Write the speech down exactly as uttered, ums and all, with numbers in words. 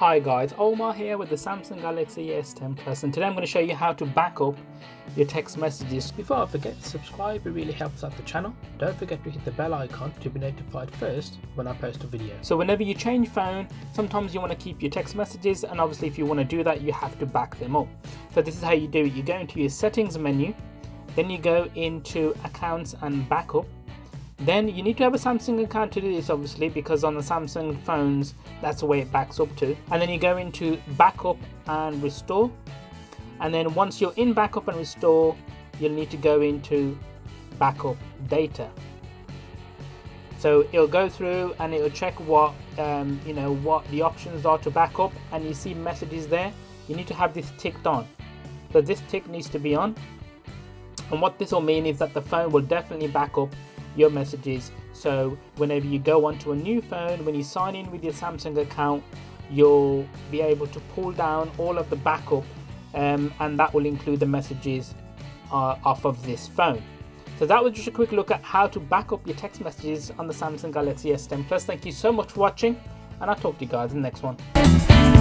Hi guys, Omar here with the Samsung Galaxy S ten Plus, and today I'm going to show you how to back up your text messages. Before I forget, subscribe, it really helps out the channel. Don't forget to hit the bell icon to be notified first when I post a video. So whenever you change phone, sometimes you want to keep your text messages, and obviously if you want to do that you have to back them up. So this is how you do it. You go into your settings menu, then you go into accounts and backup. Then you need to have a Samsung account to do this, obviously, because on the Samsung phones that's the way it backs up to. And then you go into backup and restore, and then once you're in backup and restore you'll need to go into backup data. So it'll go through and it'll check what um, you know, what the options are to back up, and you see messages there. You need to have this ticked on, so this tick needs to be on, and what this will mean is that the phone will definitely back up your messages. So whenever you go onto a new phone, when you sign in with your Samsung account, you'll be able to pull down all of the backup, um, and that will include the messages uh, off of this phone. So that was just a quick look at how to back up your text messages on the Samsung Galaxy S ten Plus. Thank you so much for watching, and I'll talk to you guys in the next one.